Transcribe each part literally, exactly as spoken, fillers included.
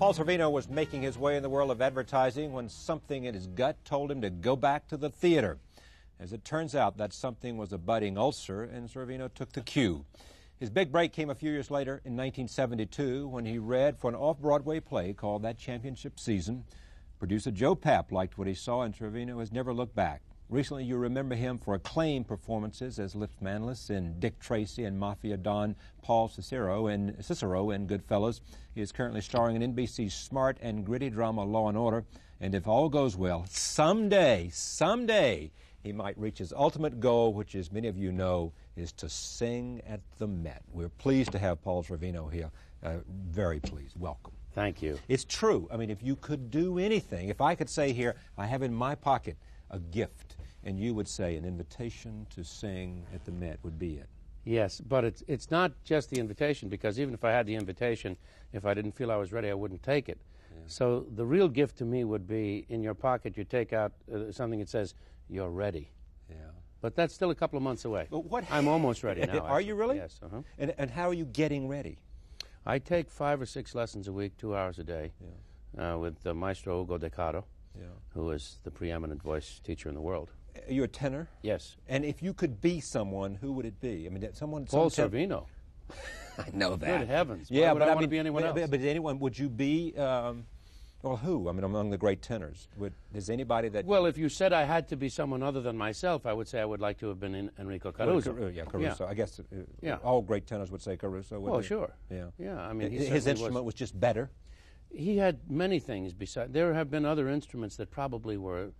Paul Sorvino was making his way in the world of advertising when something in his gut told him to go back to the theater. As it turns out, that something was a budding ulcer, and Sorvino took the cue. His big break came a few years later in nineteen seventy-two when he read for an off-Broadway play called That Championship Season. Producer Joe Papp liked what he saw, and Sorvino has never looked back. Recently, you remember him for acclaimed performances as Lips Manlis in Dick Tracy and Mafia Don Paul Cicero in, Cicero in Goodfellas. He is currently starring in N B C's smart and gritty drama Law and Order. And if all goes well, someday, someday, he might reach his ultimate goal, which, as many of you know, is to sing at the Met. We're pleased to have Paul Sorvino here. Uh, very pleased. Welcome. Thank you. It's true. I mean, if you could do anything, if I could say here, I have in my pocket a gift, and you would say an invitation to sing at the Met would be it. Yes, but it's, it's not just the invitation, because even if I had the invitation, if I didn't feel I was ready, I wouldn't take it. Yeah. So the real gift to me would be, in your pocket, you take out uh, something that says, you're ready. Yeah. But that's still a couple of months away. But what I'm almost ready now. Are actually. You really? Yes. Uh-huh. And, and how are you getting ready? I take five or six lessons a week, two hours a day, yeah. uh, with uh, Maestro Hugo Decato. Yeah. Who is the preeminent voice teacher in the world. You're a tenor? Yes. And if you could be someone, who would it be? I mean, someone... Paul some Sorvino. I know that. Good heavens. Yeah, but I, I want mean, to be anyone else. But, but anyone, would you be, um, well, who? I mean, among the great tenors. Would, is anybody that... Well, if you said I had to be someone other than myself, I would say I would like to have been in Enrico Caruso. Well, Car yeah, Caruso. Yeah. I guess uh, yeah. all great tenors would say Caruso. Would well, they? Sure. Yeah. Yeah, I mean... He his instrument was. was just better. He had many things besides. There have been other instruments that probably were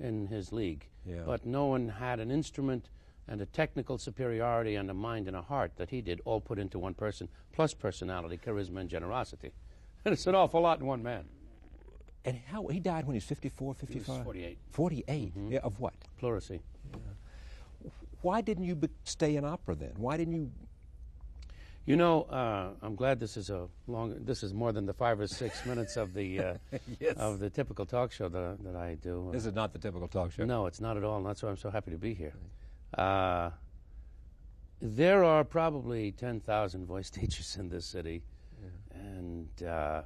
in his league, yeah. but no one had an instrument and a technical superiority and a mind and a heart that he did, all put into one person, plus personality, charisma, and generosity. And it's an awful lot in one man. And how he died when he was fifty-four, fifty-five? He was forty-eight. forty-eight? Mm-hmm. Yeah, of what? Pleurisy. Yeah. Why didn't you be stay in opera then? Why didn't you... You know, uh, I'm glad this is a long. This is more than the five or six minutes of the uh, yes. of the typical talk show that that I do. This is not the typical talk show. No, it's not at all, and that's why I'm so happy to be here. Uh, there are probably ten thousand voice teachers in this city, yeah. and uh,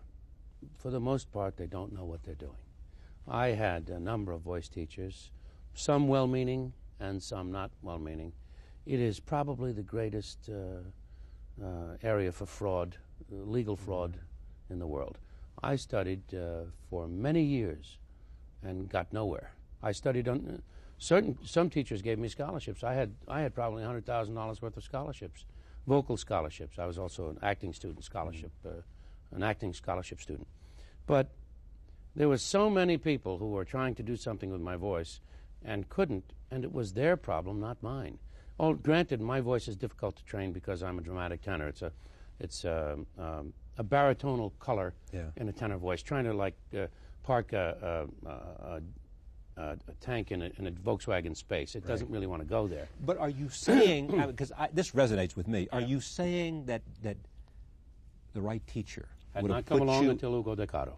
for the most part, they don't know what they're doing. I had a number of voice teachers, some well-meaning and some not well-meaning. It is probably the greatest. Uh, Uh, area for fraud, uh, legal fraud in the world. I studied uh, for many years and got nowhere. I studied on uh, certain, some teachers gave me scholarships. I had, I had probably one hundred thousand dollars worth of scholarships, vocal scholarships. I was also an acting student scholarship, uh, an acting scholarship student. But there were so many people who were trying to do something with my voice and couldn't, and it was their problem, not mine. Oh, granted, my voice is difficult to train because I'm a dramatic tenor. It's a, it's a, um, a baritonal color yeah. in a tenor voice. Trying to like uh, park a, a, a, a tank in a, in a Volkswagen space. It right. doesn't really want to go there. But are you saying, because I, this resonates with me, are yeah. you saying that, that the right teacher had would not have come along you... until Hugo Decato?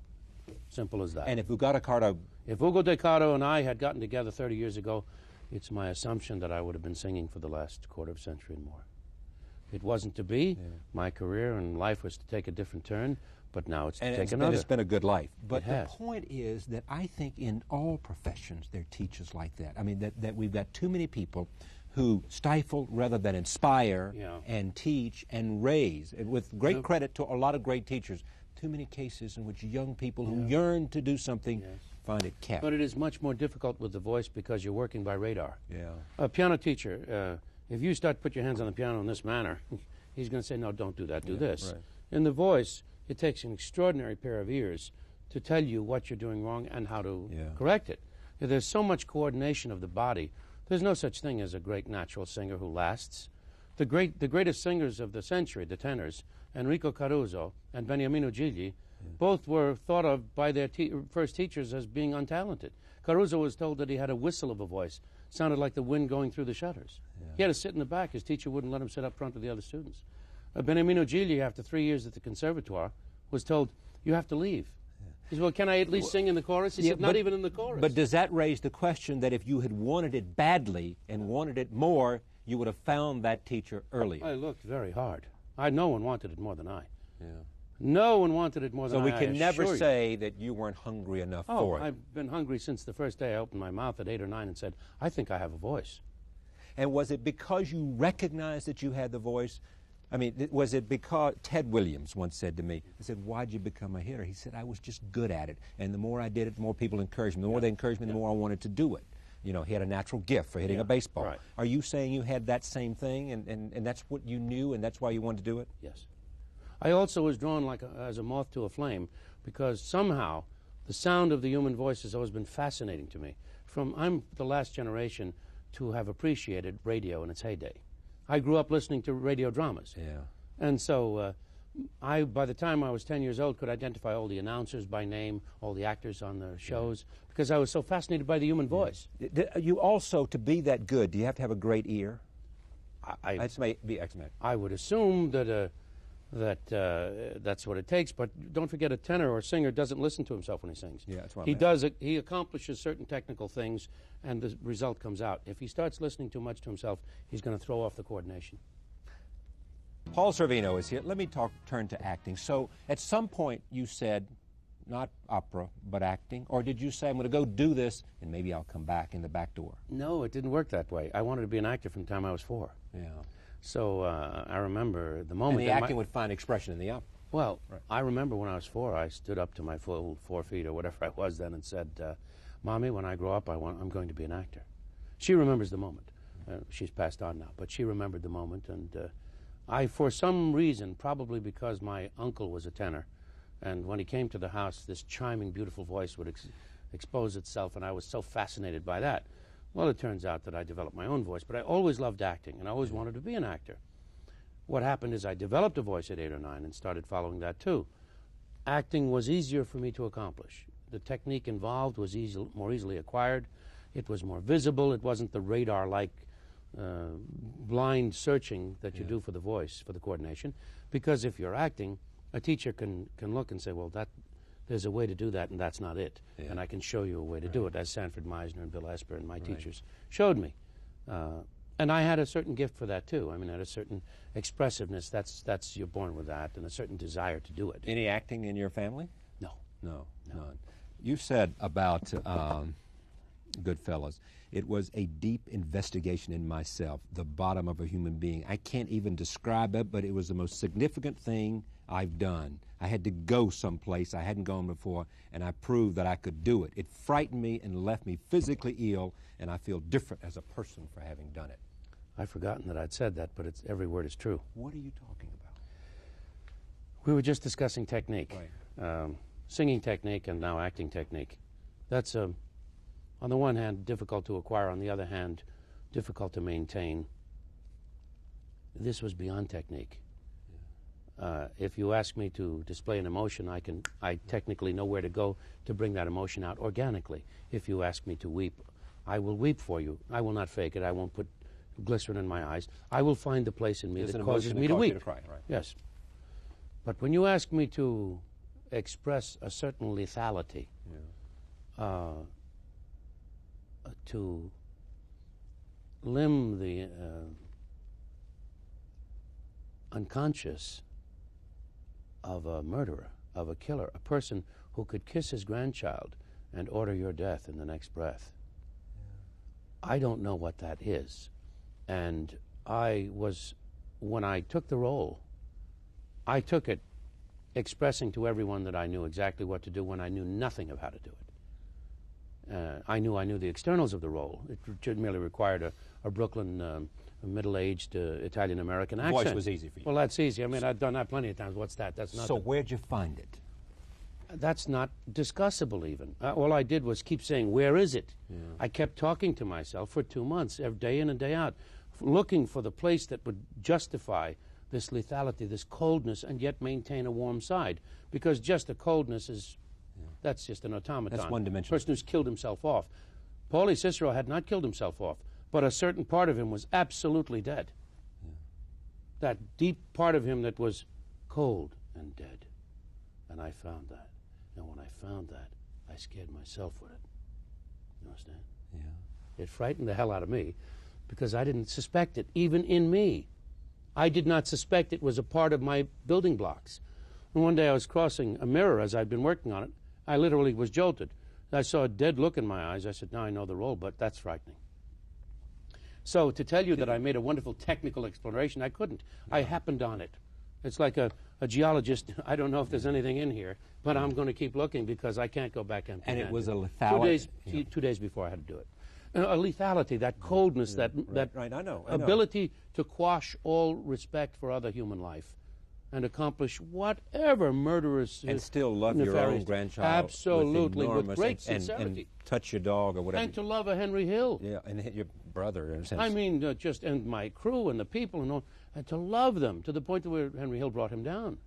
Simple as that. And if Hugo Decato... If Hugo Decato and I had gotten together thirty years ago, it's my assumption that I would have been singing for the last quarter of a century and more. It wasn't to be. Yeah. My career and life was to take a different turn, but now it's to and take it's another. And it's been a good life. But the point is that I think in all professions there are teachers like that. I mean, that, that we've got too many people who stifle rather than inspire yeah. and teach and raise, and with great yep. credit to a lot of great teachers. Too many cases in which young people yeah. who yearn to do something yes. find it kept. But it is much more difficult with the voice because you're working by radar. Yeah. A piano teacher, uh, if you start to put your hands on the piano in this manner, he's going to say, no, don't do that, do yeah, this. Right. In the voice, it takes an extraordinary pair of ears to tell you what you're doing wrong and how to yeah. correct it. There's so much coordination of the body. There's no such thing as a great natural singer who lasts. The, great, the greatest singers of the century, the tenors, Enrico Caruso and Beniamino Gigli, both were thought of by their te first teachers as being untalented. Caruso was told that he had a whistle of a voice. It sounded like the wind going through the shutters. Yeah. He had to sit in the back. His teacher wouldn't let him sit up front with the other students. Uh, Beniamino Gigli, after three years at the conservatoire, was told, you have to leave. Yeah. He said, well, can I at least well, sing in the chorus? He yeah, said, not but, even in the chorus. But does that raise the question that if you had wanted it badly and wanted it more, you would have found that teacher earlier? I looked very hard. I, no one wanted it more than I. Yeah. No one wanted it more than I, So we can never say that you weren't hungry enough for it. Oh, I've been hungry since the first day I opened my mouth at eight or nine and said, I think I have a voice. And was it because you recognized that you had the voice? I mean, was it because... Ted Williams once said to me, I said, why'd you become a hitter? He said, I was just good at it. And the more I did it, the more people encouraged me. The more yeah. they encouraged me, the yeah. more I wanted to do it. You know, he had a natural gift for hitting yeah. a baseball. Right. Are you saying you had that same thing, and, and, and that's what you knew, and that's why you wanted to do it? Yes. I also was drawn like a, as a moth to a flame, because somehow the sound of the human voice has always been fascinating to me. From I'm the last generation to have appreciated radio in its heyday. I grew up listening to radio dramas. Yeah. And so uh, I, by the time I was ten years old, could identify all the announcers by name, all the actors on the shows, yeah. because I was so fascinated by the human voice. Yeah. You also, to be that good, do you have to have a great ear? I, I, may be I would assume that, uh, that uh, that's what it takes, but don't forget a tenor or singer doesn't listen to himself when he sings. Yeah, that's what he does. He accomplishes certain technical things, and the result comes out. If he starts listening too much to himself, he's going to throw off the coordination. Paul Sorvino is here. Let me talk, turn to acting. So at some point you said, not opera, but acting, or did you say, I'm going to go do this, and maybe I'll come back in the back door? No, it didn't work that way. I wanted to be an actor from the time I was four. Yeah. So uh, I remember the moment... And the that acting my... would find expression in the opera. Well, right. I remember when I was four, I stood up to my full four feet or whatever I was then and said, uh, Mommy, when I grow up, I want, I'm going to be an actor. She remembers the moment. Uh, she's passed on now, but she remembered the moment. And uh, I, for some reason, probably because my uncle was a tenor, and when he came to the house, this chiming, beautiful voice would ex expose itself, and I was so fascinated by that. Well, it turns out that I developed my own voice, but I always loved acting, and I always wanted to be an actor. What happened is I developed a voice at eight or nine and started following that, too. Acting was easier for me to accomplish. The technique involved was easy, more easily acquired. It was more visible. It wasn't the radar-like uh, blind searching that you yeah. do for the voice, for the coordination. Because if you're acting, a teacher can, can look and say, well, that, there's a way to do that, and that's not it. Yeah. And I can show you a way to right. do it, as Sanford Meisner and Bill Esper and my right. teachers showed me. Uh, and I had a certain gift for that, too. I mean, I had a certain expressiveness. That's, that's, you're born with that, and a certain desire to do it. Any acting in your family? No. No, no. none. You said about um, Goodfellas, it was a deep investigation in myself, the bottom of a human being. I can't even describe it, but it was the most significant thing I've done. I had to go someplace I hadn't gone before, and I proved that I could do it. It frightened me and left me physically ill, and I feel different as a person for having done it. I've forgotten that I'd said that, but it's, every word is true. What are you talking about? We were just discussing technique. Right. Um, singing technique and now acting technique. That's, um, on the one hand, difficult to acquire, on the other hand, difficult to maintain. This was beyond technique. Yeah. Uh, if you ask me to display an emotion, I can, I technically know where to go to bring that emotion out organically. If you ask me to weep, I will weep for you. I will not fake it. I won't put glycerin in my eyes. I will find the place in me There's that causes me to weep. To cry, right? Yes. But when you ask me to express a certain lethality, yeah. uh, to limb the uh, unconscious of a murderer, of a killer, a person who could kiss his grandchild and order your death in the next breath. Yeah. I don't know what that is. And I was, when I took the role, I took it expressing to everyone that I knew exactly what to do when I knew nothing of how to do it. Uh, I knew I knew the externals of the role. It merely required a, a Brooklyn, um, middle-aged uh, Italian-American accent. Voice was easy for you. Well, that's easy. I mean, I've done that plenty of times. What's that? That's not. So where'd you find it? That's not discussable even. Uh, all I did was keep saying, where is it? Yeah. I kept talking to myself for two months, every day in and day out, looking for the place that would justify this lethality, this coldness, and yet maintain a warm side. Because just a coldness is, yeah. that's just an automaton. That's one dimension. A person who's killed himself off. Paulie Cicero had not killed himself off, but a certain part of him was absolutely dead. Yeah. That deep part of him that was cold and dead. And I found that. And when I found that, I scared myself with it. You understand? Yeah. It frightened the hell out of me because I didn't suspect it, even in me. I did not suspect it was a part of my building blocks. And one day I was crossing a mirror as I'd been working on it. I literally was jolted. I saw a dead look in my eyes. I said, now I know the role, but that's frightening. So to tell you that I made a wonderful technical exploration, I couldn't. No. I happened on it. It's like a, a geologist. I don't know if there's anything in here, but I'm going to keep looking because I can't go back empty-handed. And it was a lethality. Two days, yeah. two, two days before I had to do it. A lethality, that coldness, yeah, that, right, that right, I know, I ability know. to quash all respect for other human life and accomplish whatever murderous... And still love your own grandchild. Absolutely, with, with great and, sincerity. And, and touch your dog or whatever. And to love a Henry Hill. Yeah, and hit your brother in a sense. I mean, uh, just, and my crew and the people and all, and to love them to the point that where Henry Hill brought him down.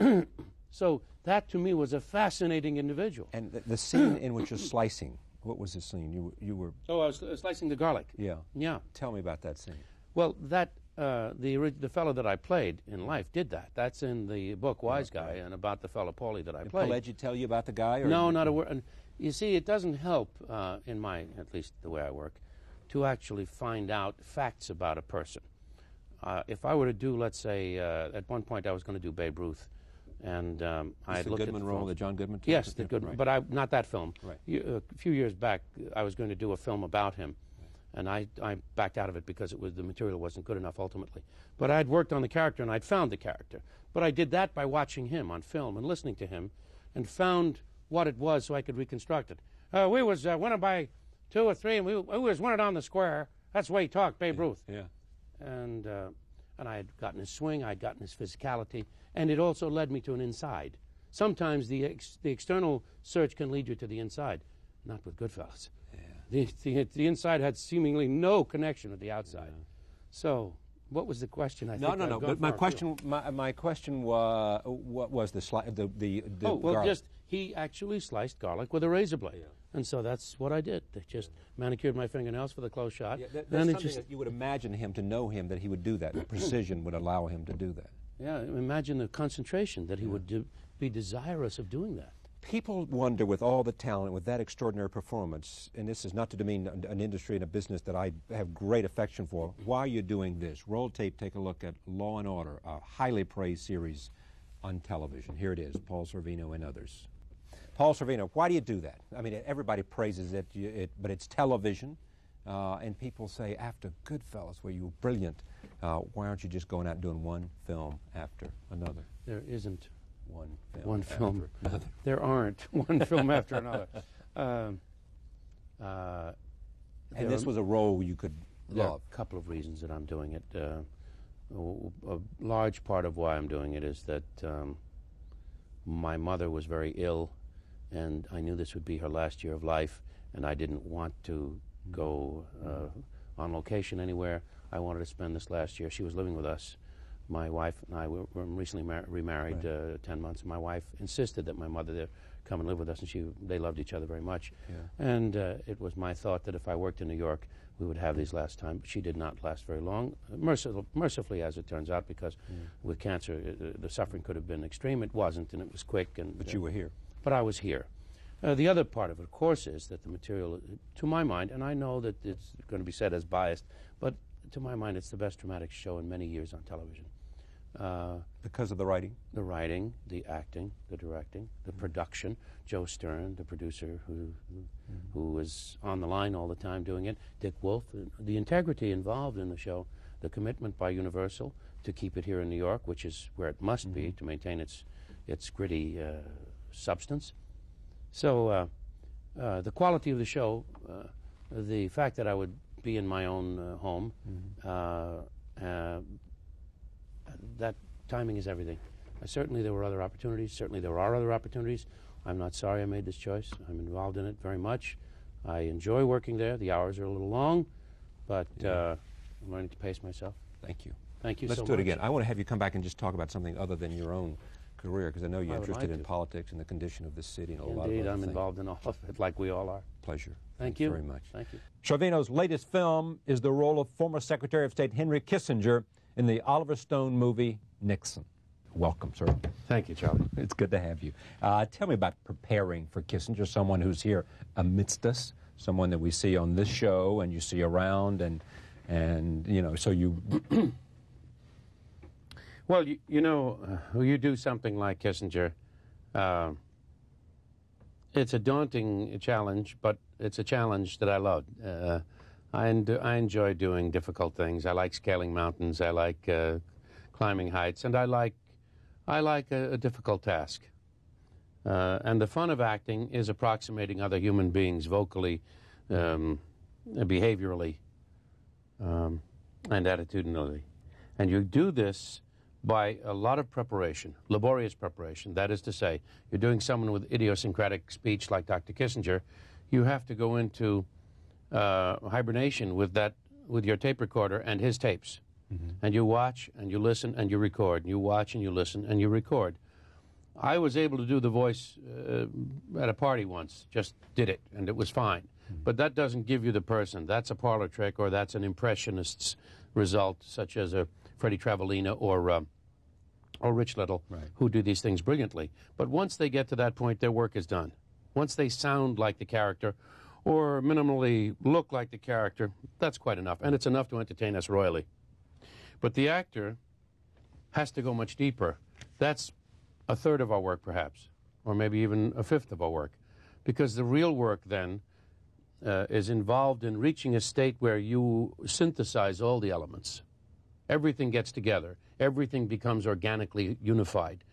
Yeah. So that to me was a fascinating individual. And the, the scene in which you're slicing, what was the scene? You, you were... Oh, I was slicing the garlic. Yeah. Yeah. Tell me about that scene. Well, that... Uh, the the fellow that I played in life did that. That's in the book Wise Guy, and about the fellow Paulie that I played. Did Paulie tell you about the guy? Or no, not a word. You see, it doesn't help, uh, in my, at least the way I work, to actually find out facts about a person. Uh, if I were to do, let's say, uh, at one point I was going to do Babe Ruth, and um, I looked at the Goodman role, the John Goodman. Yes, the Goodman, right. But I, not that film. Right. You, a few years back, I was going to do a film about him. And I, I backed out of it because it was, the material wasn't good enough ultimately. But I'd worked on the character and I'd found the character. But I did that by watching him on film and listening to him and found what it was so I could reconstruct it. Uh, we was uh, winning by two or three and we, we was winning on the square. That's the way he talked, Babe Ruth. Yeah. And, uh, and I had gotten his swing, I'd gotten his physicality, and it also led me to an inside. Sometimes the, ex the external search can lead you to the inside, not with Goodfellas. The, the, the inside had seemingly no connection with the outside. Yeah. So, what was the question? I no, think no, no. But my question, my, my question was, what was the sli the the, the oh, well, garlic. Just he actually sliced garlic with a razor blade, yeah. And so that's what I did. I just manicured my fingernails for the close shot. Yeah, that, that's something just, that you would imagine him to know him that he would do that. The precision would allow him to do that. Yeah, imagine the concentration that he yeah. would do, be desirous of doing that. People wonder, with all the talent, with that extraordinary performance, and this is not to demean an industry and a business that I have great affection for, why you're doing this. Roll tape, take a look at Law and Order, a highly praised series on television. Here it is, Paul Sorvino and others. Paul Sorvino, why do you do that? I mean, everybody praises it, it but it's television, uh, and people say, after Goodfellas, where you were brilliant, uh, why aren't you just going out and doing one film after another? There isn't. One film, one film. After another. There aren't one film after another. Um, uh, and this was a role you could love. A couple of reasons that I'm doing it. Uh, a, a large part of why I'm doing it is that um, my mother was very ill, and I knew this would be her last year of life, and I didn't want to go uh, on location anywhere. I wanted to spend this last year. She was living with us. My wife and I were, were recently remarried, right. uh, ten months. My wife insisted that my mother there come and live with us, and she they loved each other very much. Yeah. And uh, it was my thought that if I worked in New York, we would have these last time. But she did not last very long, merciful, mercifully, as it turns out, because yeah. with cancer, uh, the suffering could have been extreme. It wasn't, and it was quick. And but uh, you were here. But I was here. Uh, the other part of it, of course, is that the material, to my mind, and I know that it's going to be said as biased, but to my mind, it's the best dramatic show in many years on television. Uh, because of the writing? The writing, the acting, the directing, the mm-hmm. production. Joe Stern, the producer who, mm-hmm. who was on the line all the time doing it. Dick Wolf, the integrity involved in the show, the commitment by Universal to keep it here in New York, which is where it must mm-hmm. be to maintain its, its gritty uh, substance. So uh, uh, the quality of the show, uh, the fact that I would be in my own uh, home, mm-hmm. uh, uh, that timing is everything. Uh, certainly there were other opportunities, certainly there are other opportunities. I'm not sorry I made this choice. I'm involved in it very much. I enjoy working there. The hours are a little long, but yeah. uh, I'm learning to pace myself. Thank you. Thank you so much. Let's do it again. I want to have you come back and just talk about something other than your own career, because I know you're interested in politics and the condition of this city and a lot of other things. Indeed, I'm involved in all of it, like we all are. Pleasure. Thank you very much. Thank you. Sorvino's latest film is the role of former Secretary of State Henry Kissinger in the Oliver Stone movie Nixon. Welcome, sir. Thank you, Charlie. It's good to have you. Uh, tell me about preparing for Kissinger, someone who's here amidst us, someone that we see on this show and you see around, and and you know, so you. Well, you, you know, uh, you do something like Kissinger, uh, it's a daunting challenge, but it's a challenge that I love. Uh, I, en- I enjoy doing difficult things. I like scaling mountains. I like uh, climbing heights, and I like, I like a, a difficult task. Uh, and the fun of acting is approximating other human beings vocally, um, behaviorally, um, and attitudinally. And you do this by a lot of preparation, laborious preparation. That is to say, you're doing someone with idiosyncratic speech like Doctor Kissinger. You have to go into uh, hibernation with that, with your tape recorder and his tapes. Mm-hmm. And you watch, and you listen, and you record. And you watch, and you listen, and you record. I was able to do the voice uh, at a party once, just did it, and it was fine. Mm-hmm. But that doesn't give you the person. That's a parlor trick, or that's an impressionist's result, such as a Freddie Travelina or uh, or Rich Little, right, who do these things brilliantly. But once they get to that point, their work is done. Once they sound like the character, or minimally look like the character, that's quite enough, and it's enough to entertain us royally. But the actor has to go much deeper. That's a third of our work, perhaps, or maybe even a fifth of our work, because the real work then uh, is involved in reaching a state where you synthesize all the elements. Everything gets together. Everything becomes organically unified.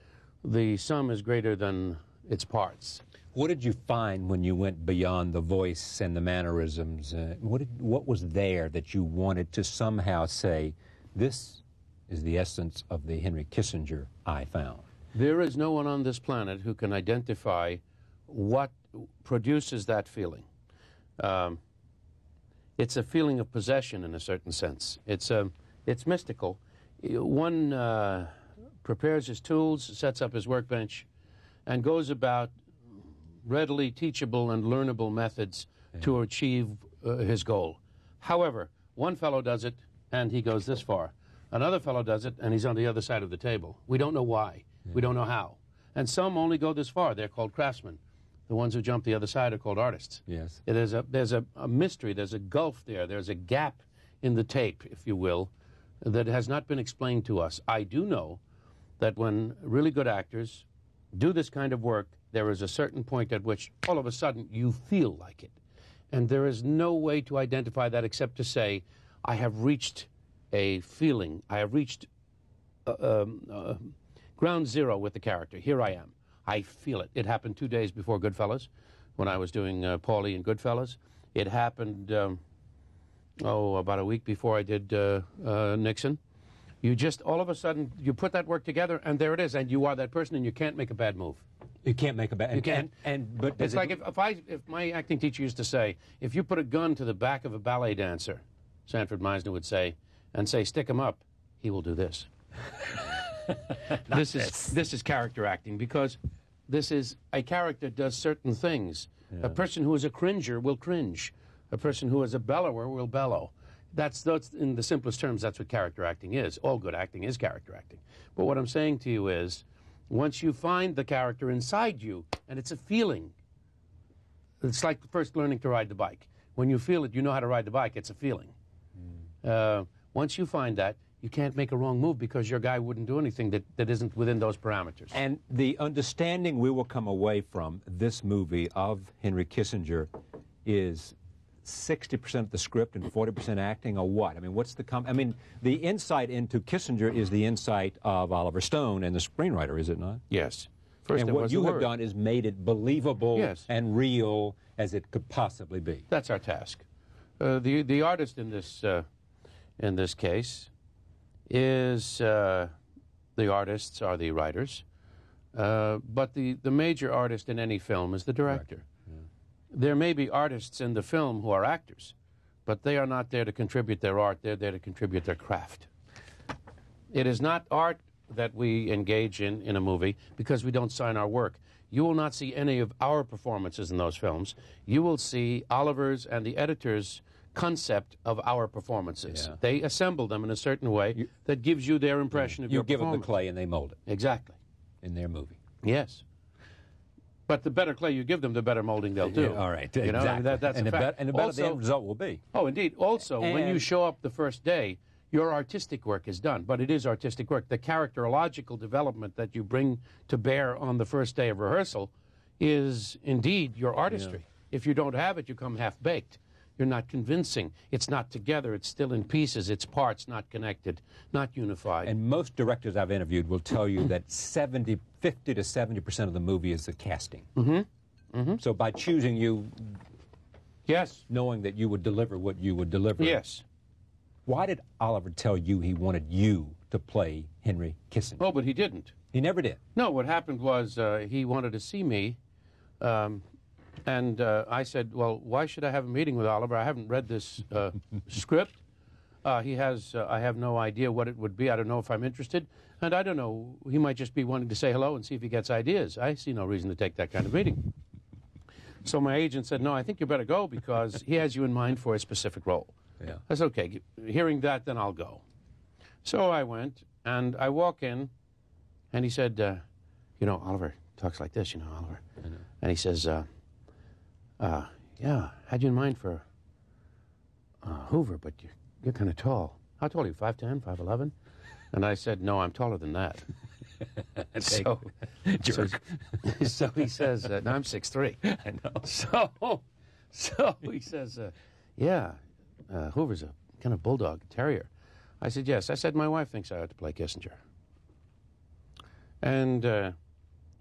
The sum is greater than its parts. What did you find when you went beyond the voice and the mannerisms? Uh, what did, what was there that you wanted to somehow say, this is the essence of the Henry Kissinger I found? There is no one on this planet who can identify what produces that feeling. Um, it's a feeling of possession in a certain sense. It's a, it's mystical. One uh, prepares his tools, sets up his workbench, and goes about readily teachable and learnable methods, yeah, to achieve uh, his goal. However, one fellow does it, and he goes this far. Another fellow does it, and he's on the other side of the table. We don't know why. Yeah. We don't know how. And some only go this far. They're called craftsmen. The ones who jump the other side are called artists. Yes. There's a, there's a, a mystery. There's a gulf there. There's a gap in the tape, if you will, that has not been explained to us. I do know that when really good actors do this kind of work, there is a certain point at which all of a sudden you feel like it. And there is no way to identify that except to say, I have reached a feeling. I have reached uh, um, uh, ground zero with the character. Here I am. I feel it. It happened two days before Goodfellas, when I was doing uh, Paulie in Goodfellas. It happened, um, oh, about a week before I did uh, uh, Nixon. You just, all of a sudden, you put that work together, and there it is, and you are that person, and you can't make a bad move. You can't make a bad... You can't. And, and, but it's like it, if, if, I, if my acting teacher used to say, if you put a gun to the back of a ballet dancer, Sanford Meisner would say, and say, stick him up, he will do this. this, this is this is character acting, because this is, a character does certain things. Yeah. A person who is a cringer will cringe. A person who is a bellower will bellow. That's, that's, in the simplest terms, that's what character acting is. All good acting is character acting. But what I'm saying to you is, once you find the character inside you, and it's a feeling, it's like first learning to ride the bike. When you feel it, you know how to ride the bike. It's a feeling. Mm. Uh, once you find that, you can't make a wrong move, because your guy wouldn't do anything that, that isn't within those parameters. And the understanding we will come away from this movie of Henry Kissinger is sixty percent of the script and forty percent acting, or what? I mean, what's the com I mean, the insight into Kissinger is the insight of Oliver Stone and the screenwriter, is it not? Yes. First, and what you have done is made it believable, yes, and real as it could possibly be. That's our task. Uh, the the artist in this uh, in this case is uh, the artists are the writers, uh, but the the major artist in any film is the director. Right. There may be artists in the film who are actors, but they are not there to contribute their art. They're there to contribute their craft. It is not art that we engage in in a movie, because we don't sign our work. You will not see any of our performances in those films. You will see Oliver's and the editor's concept of our performances. Yeah. They assemble them in a certain way you, that gives you their impression, yeah, of you your performance. You give them the clay and they mold it. Exactly. In their movie. Yes. But the better clay you give them, the better molding they'll do. Yeah, all right, you know, exactly. I mean, that, that's and a fact. And the better also, the end result will be. Oh, indeed. Also, and when you show up the first day, your artistic work is done, but it is artistic work. The characterological development that you bring to bear on the first day of rehearsal is indeed your artistry. Yeah. If you don't have it, you come half-baked. You're not convincing. It's not together. It's still in pieces. It's parts not connected, not unified. And most directors I've interviewed will tell you that seventy, fifty to seventy percent of the movie is the casting. Mm-hmm. Mm-hmm. So by choosing you, yes, knowing that you would deliver what you would deliver. Yes. Why did Oliver tell you he wanted you to play Henry Kissinger? Oh, but he didn't. He never did. No, what happened was uh, he wanted to see me, um, and uh, I said, well, why should I have a meeting with Oliver? I haven't read this uh, script. Uh, he has, uh, I have no idea what it would be. I don't know if I'm interested. And I don't know, he might just be wanting to say hello and see if he gets ideas. I see no reason to take that kind of meeting. So my agent said, no, I think you better go because he has you in mind for a specific role. Yeah. I said, okay, hearing that, then I'll go. So I went, and I walk in, and he said, uh, you know, Oliver talks like this, you know, Oliver. I know. And he says, uh, uh, yeah, had you in mind for uh, Hoover, but you're, you're kind of tall. How tall are you, five ten, five eleven? And I said, no, I'm taller than that. so, so, so he says, uh, no, I'm six three. I know. So, so he says, uh, yeah. Uh, Hoover's a kind of bulldog terrier. I said, yes. I said, my wife thinks I ought to play Kissinger. And uh,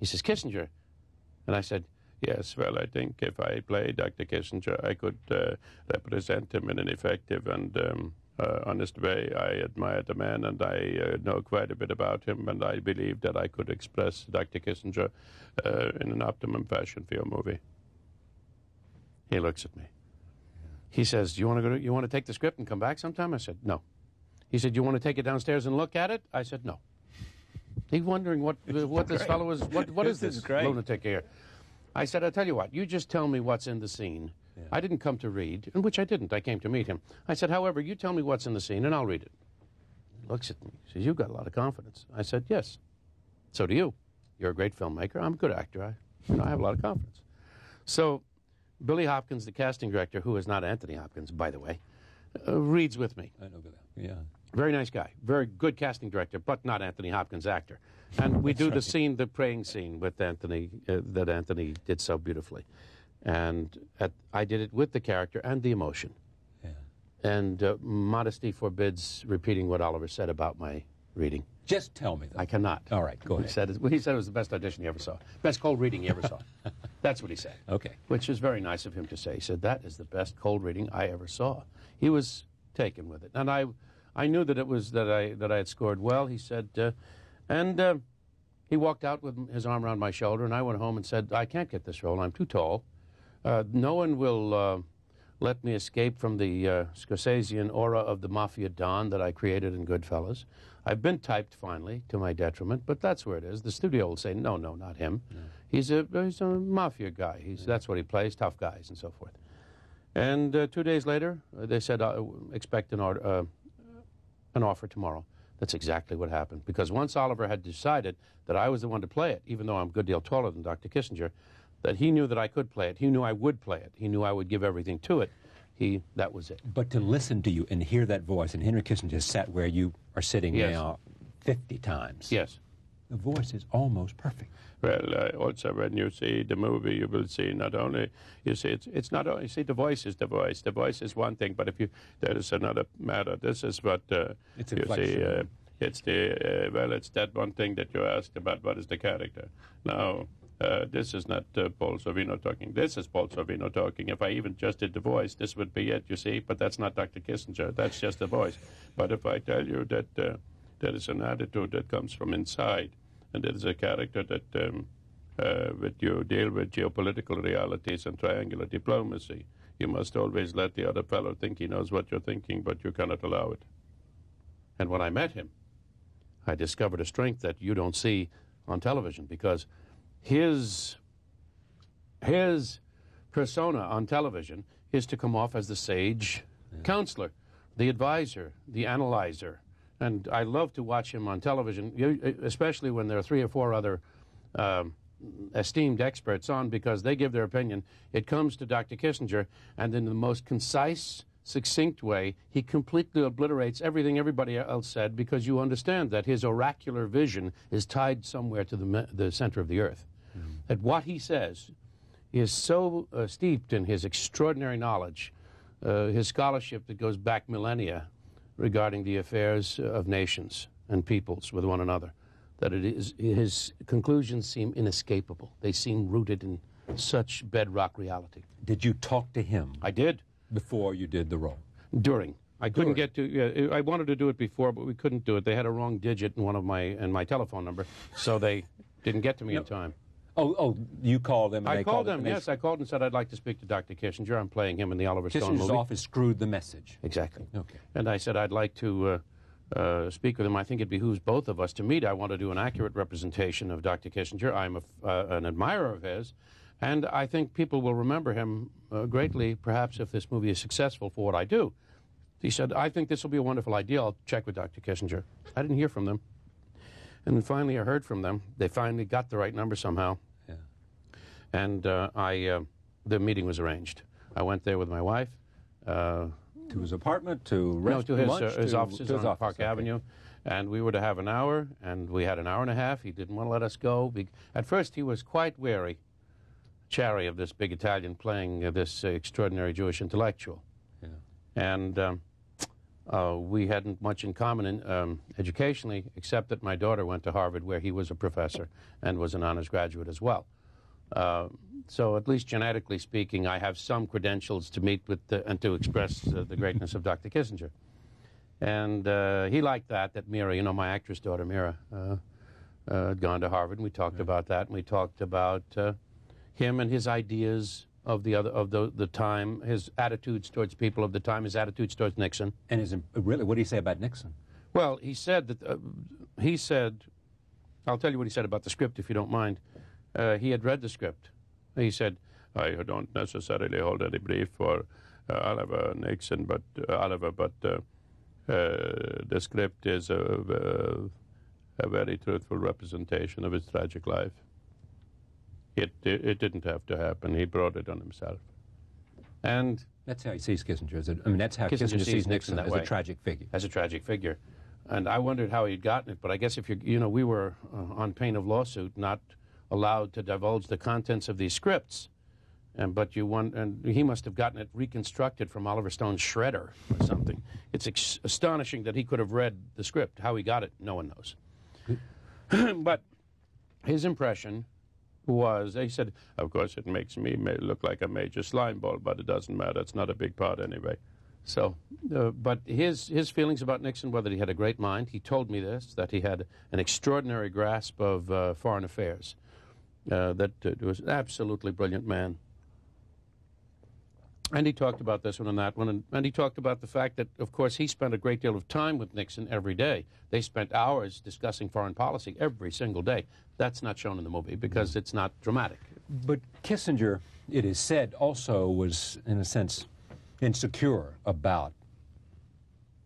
he says, Kissinger? And I said, yes, well, I think if I play Doctor Kissinger, I could uh, represent him in an effective and um, uh, honest way. I admire the man, and I uh, know quite a bit about him, and I believe that I could express Doctor Kissinger uh, in an optimum fashion for your movie. He looks at me. He says, do you want to go to, you want to take the script and come back sometime? I said, no. He said, do you want to take it downstairs and look at it? I said, no. He's wondering what uh, what this fellow is, what, what is this, this is lunatic here? I said, I'll tell you what, you just tell me what's in the scene. Yeah. I didn't come to read, which I didn't. I came to meet him. I said, however, you tell me what's in the scene and I'll read it. He looks at me. He says, you've got a lot of confidence. I said, yes. So do you. You're a great filmmaker. I'm a good actor. I, you know, I have a lot of confidence. So Billy Hopkins, the casting director, who is not Anthony Hopkins, by the way, uh, reads with me. I know that. Yeah. Very nice guy. Very good casting director, but not Anthony Hopkins actor. And we do right. the scene, the praying scene with Anthony, uh, that Anthony did so beautifully. And at, I did it with the character and the emotion. Yeah. And uh, modesty forbids repeating what Oliver said about my reading. Just tell me that. I cannot. All right, go ahead. He said, it, he said it was the best audition he ever saw. Best cold reading he ever saw. That's what he said. Okay. Which is very nice of him to say. He said, that is the best cold reading I ever saw. He was taken with it. And I I knew that it was that I that I had scored well. He said, uh, and uh, he walked out with his arm around my shoulder, and I went home and said, I can't get this role. I'm too tall. Uh, no one will uh, let me escape from the uh, Scorsesean aura of the mafia don that I created in Goodfellas. I've been typed, finally, to my detriment, but that's where it is. The studio will say, no, no, not him. No. He's a, he's a mafia guy. He's, yeah. That's what he plays, tough guys and so forth. And uh, two days later, uh, they said, uh, expect an, or uh, an offer tomorrow. That's exactly what happened. Because once Oliver had decided that I was the one to play it, even though I'm a good deal taller than Doctor Kissinger, that he knew that I could play it. He knew I would play it. He knew I would give everything to it. He, that was it. But to listen to you and hear that voice, and Henry Kissinger has sat where you are sitting yes. now fifty times. Yes. The voice is almost perfect. Well, uh, also when you see the movie, you will see not only, you see, it's, it's not only, you see, the voice is the voice. The voice is one thing, but if you, there is another matter. This is what uh, it's you see. Uh, it's the, uh, well, it's that one thing that you asked about, what is the character. Now, Uh, this is not uh, Paul Sorvino talking. This is Paul Sorvino talking. If I even just did the voice, this would be it, you see. But that's not Doctor Kissinger. That's just the voice. But if I tell you that uh, there is an attitude that comes from inside, and there is a character that um, uh, with you deal with geopolitical realities and triangular diplomacy, you must always let the other fellow think he knows what you're thinking, but you cannot allow it. And when I met him, I discovered a strength that you don't see on television, because His, his persona on television is to come off as the sage yeah. counselor, the advisor, the analyzer. And I love to watch him on television, especially when there are three or four other um, esteemed experts on, because they give their opinion. It comes to Doctor Kissinger, and in the most concise, succinct way, he completely obliterates everything everybody else said, because you understand that his oracular vision is tied somewhere to the, the center of the earth. Mm-hmm. That what he says is so uh, steeped in his extraordinary knowledge, uh, his scholarship that goes back millennia regarding the affairs of nations and peoples with one another, that it is, his conclusions seem inescapable. They seem rooted in such bedrock reality. Did you talk to him? I did. Before you did the role? During. I couldn't During. get to, yeah, I wanted to do it before, but we couldn't do it. They had a wrong digit in one of my, in my telephone number, so they didn't get to me no. in time. Oh, oh, you called them and I they called, called them, yes. I called and said, I'd like to speak to Doctor Kissinger. I'm playing him in the Oliver Stone movie. Kissinger's office screwed the message. Exactly. Okay. And I said, I'd like to uh, uh, speak with him. I think it behooves both of us to meet. I want to do an accurate representation of Doctor Kissinger. I'm a, uh, an admirer of his. And I think people will remember him uh, greatly, perhaps, if this movie is successful, for what I do. He said, I think this will be a wonderful idea. I'll check with Doctor Kissinger. I didn't hear from them. And then finally I heard from them. They finally got the right number somehow. Yeah. And uh, I, uh, the meeting was arranged. I went there with my wife. Uh, to his apartment, to rest No, to his, lunch, uh, his to, offices to his on office, Park okay. Avenue. And we were to have an hour, and we had an hour and a half. He didn't want to let us go. At first he was quite wary. Chary of this big Italian playing uh, this uh, extraordinary Jewish intellectual. Yeah. And um, uh, we hadn't much in common in, um, educationally, except that my daughter went to Harvard, where he was a professor and was an honors graduate as well. Uh, so at least genetically speaking, I have some credentials to meet with the, and to express uh, the greatness of Doctor Kissinger. And uh, he liked that, that Mira, you know, my actress daughter Mira, uh, uh, had gone to Harvard, and we talked yeah. about that, and we talked about uh, him and his ideas of the other of the the time, his attitudes towards people of the time, his attitudes towards Nixon. And his really, what did he say about Nixon? Well, he said that uh, he said, I'll tell you what he said about the script, if you don't mind. Uh, he had read the script. He said, "I don't necessarily hold any brief for uh, Oliver Nixon, but uh, Oliver, but uh, uh, the script is a, a, a very truthful representation of his tragic life." It, it, it didn't have to happen. He brought it on himself. And that's how he sees Kissinger. As a, I mean, that's how Kissinger, Kissinger sees, sees Nixon, Nixon that as way. a tragic figure. As a tragic figure. And I wondered how he'd gotten it, but I guess if you, you know, we were uh, on pain of lawsuit, not allowed to divulge the contents of these scripts. And, but you won, and he must have gotten it reconstructed from Oliver Stone's shredder or something. It's ex astonishing that he could have read the script. How he got it, no one knows. But his impression was, he said, of course it makes me look like a major slimeball, but it doesn't matter, it's not a big part anyway. So, uh, but his, his feelings about Nixon, whether he had a great mind, he told me this, that he had an extraordinary grasp of uh, foreign affairs, uh, that uh, was an absolutely brilliant man. And he talked about this one and that one, and, and he talked about the fact that, of course, he spent a great deal of time with Nixon every day. They spent hours discussing foreign policy every single day. That's not shown in the movie because it's not dramatic. But Kissinger, it is said, also was, in a sense, insecure about,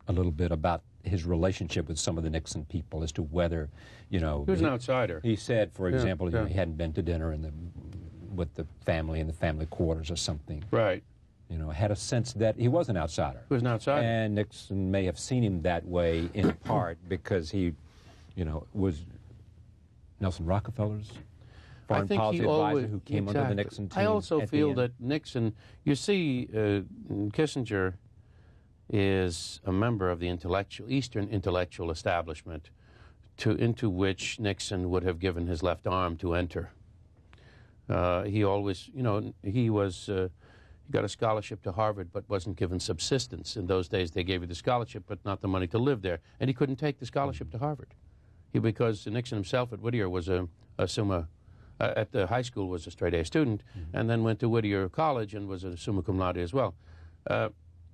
a little bit about his relationship with some of the Nixon people as to whether, you know... He was an outsider. He said, for example, yeah, yeah. You know, he hadn't been to dinner in the, with the family in the family quarters or something. Right. You know, had a sense that he was an outsider. He was an outsider. And Nixon may have seen him that way in part because he, you know, was Nelson Rockefeller's foreign policy advisor always, who came exactly. under the Nixon team. I also feel that Nixon, you see, uh, Kissinger is a member of the intellectual, Eastern intellectual establishment to, into which Nixon would have given his left arm to enter. Uh, he always, you know, he was... Uh, He got a scholarship to Harvard, but wasn't given subsistence. In those days, they gave you the scholarship, but not the money to live there. And he couldn't take the scholarship to Harvard. He, because Nixon himself at Whittier was a, a summa, uh, at the high school was a straight-A student, mm-hmm. and then went to Whittier College and was a summa cum laude as well. Uh,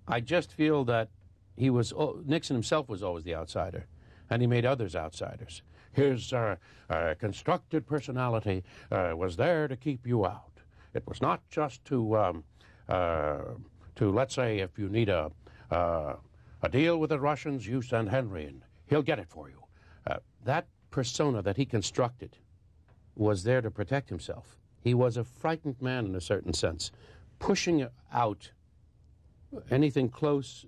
I just feel that he was, oh, Nixon himself was always the outsider, and he made others outsiders. His uh, uh, constructed personality uh, was there to keep you out. It was not just to... Um, Uh, to, let's say, if you need a, uh, a deal with the Russians, you send Henry in. He'll get it for you. Uh, that persona that he constructed was there to protect himself. He was a frightened man in a certain sense, pushing out anything close,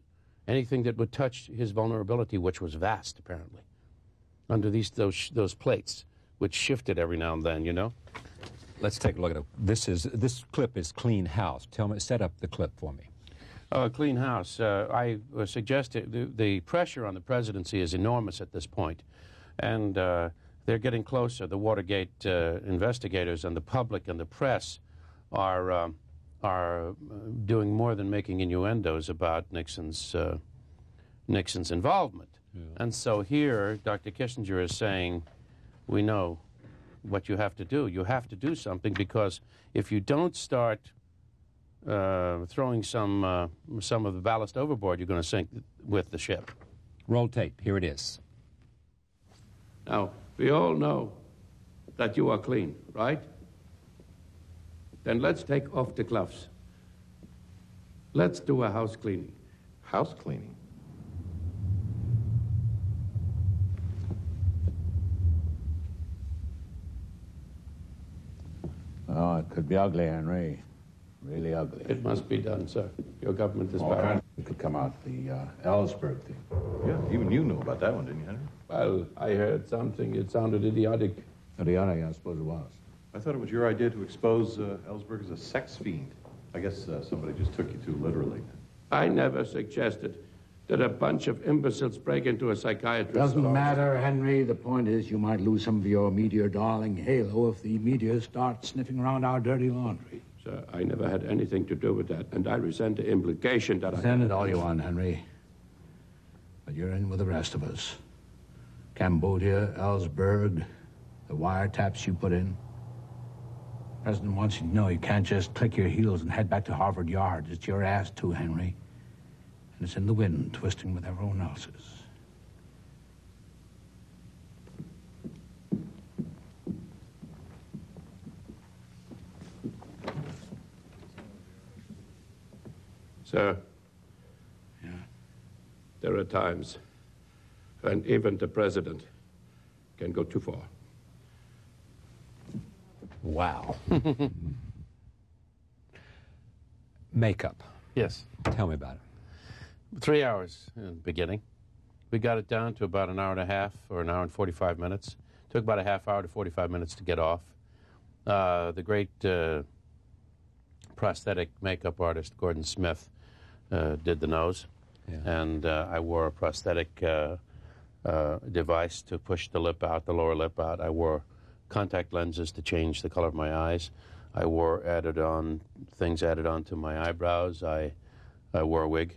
anything that would touch his vulnerability, which was vast, apparently, under these those those plates, which shifted every now and then, you know. Let's take a look at it. This is this clip is Clean House. Tell me, set up the clip for me. Uh, Clean House. Uh, I uh, suggested the, the pressure on the presidency is enormous at this point, and uh, they're getting closer. The Watergate uh, investigators and the public and the press are um, are doing more than making innuendos about Nixon's uh, Nixon's involvement. Yeah. And so here, Doctor Kissinger is saying, we know what you have to do. You have to do something, because if you don't start Uh, throwing some uh, some of the ballast overboard, you're going to sink with the ship. Roll tape. Here it is. Now, we all know that you are clean, right? Then let's take off the gloves. Let's do a house cleaning. House cleaning? Oh, it could be ugly, Henry. Really ugly. It must be done, sir. Your government is bad. It could come out, the uh, Ellsberg thing. Yeah, even you knew about that one, didn't you, Henry? Well, I heard something. It sounded idiotic. Idiotic, I suppose it was. I thought it was your idea to expose uh, Ellsberg as a sex fiend. I guess uh, somebody just took you too literally. I never suggested that a bunch of imbeciles break into a psychiatrist's office. Doesn't matter, Henry. The point is you might lose some of your meteor-darling halo if the meteors start sniffing around our dirty laundry. Sir, I never had anything to do with that, and I resent the implication that I... Resent it all you want, Henry. But you're in with the rest of us. Cambodia, Ellsberg, the wiretaps you put in. The president wants you to know you can't just click your heels and head back to Harvard Yard. It's your ass, too, Henry. And it's in the wind, twisting with everyone else's. Sir, yeah. There are times when even the president can go too far. Wow. Makeup. Yes. Tell me about it. Three hours in the beginning. We got it down to about an hour and a half, or an hour and forty-five minutes. Took about a half hour to forty-five minutes to get off. Uh, the great uh, prosthetic makeup artist, Gordon Smith, Uh, did the nose, yeah. and uh, I wore a prosthetic uh, uh, device to push the lip out, the lower lip out. I wore contact lenses to change the color of my eyes. I wore added on things added on to my eyebrows. I, I wore a wig.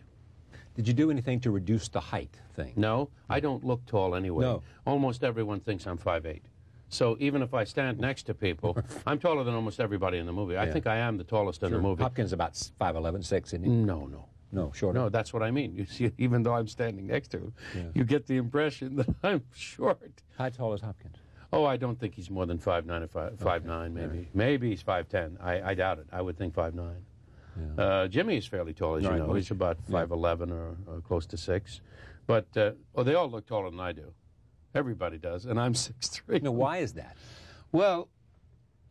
Did you do anything to reduce the height thing? No, I don't look tall anyway. No. Almost everyone thinks I'm five eight. So even if I stand next to people, I'm taller than almost everybody in the movie. Yeah. I think I am the tallest sure. in the movie. Hopkins is about five eleven, six, isn't he? No, no. No, shorter. No, that's what I mean. You see, even though I'm standing next to him, yeah. you get the impression that I'm short. How tall is Hopkins? Oh, I don't think he's more than five nine or five, okay. five nine, maybe. Right. Maybe he's five ten. I, I doubt it. I would think five nine. Yeah. Uh, Jimmy is fairly tall, as no, you know. He's about five eleven yeah. or, or close to six. But uh, oh, they all look taller than I do. Everybody does, and I'm six three. Now, why is that? Well,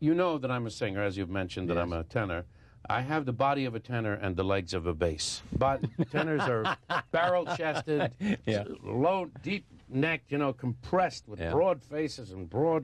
you know that I'm a singer, as you've mentioned, that yes. I'm a tenor. I have the body of a tenor and the legs of a bass. But tenors are barrel-chested, yeah. low, deep-necked, you know, compressed with yeah. broad faces and broad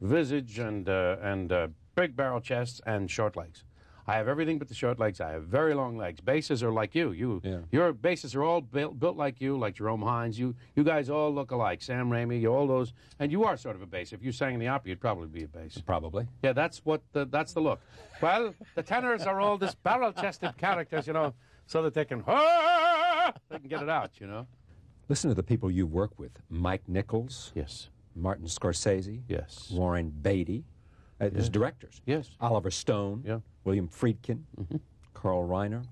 visage and uh, and uh, big barrel chests and short legs. I have everything but the short legs. I have very long legs. Basses are like you. You, yeah. your basses are all built, built like you, like Jerome Hines. You, you guys all look alike. Sam Raimi, you all those, and you are sort of a bass. If you sang in the opera, you'd probably be a bass. Probably. Yeah, that's what the, that's the look. Well, the tenors are all this barrel-chested characters, you know, so that they can, ah! they can get it out, you know. Listen to the people you work with: Mike Nichols, yes, Martin Scorsese, yes, Warren Beatty, uh, yes. as directors, yes, Oliver Stone, yeah. William Friedkin, mm-hmm. Carl Reiner,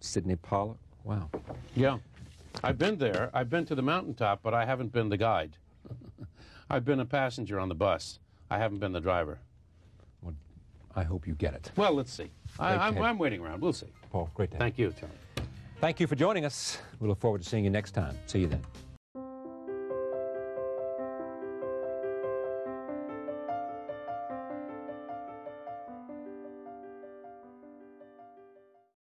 Sidney Pollack. Wow. Yeah. I've been there. I've been to the mountaintop, but I haven't been the guide. I've been a passenger on the bus. I haven't been the driver. Well, I hope you get it. Well, let's see. I, I'm, I'm waiting around. We'll see. Paul, great to have you. Thank you, Tony. Thank you for joining us. We look forward to seeing you next time. See you then.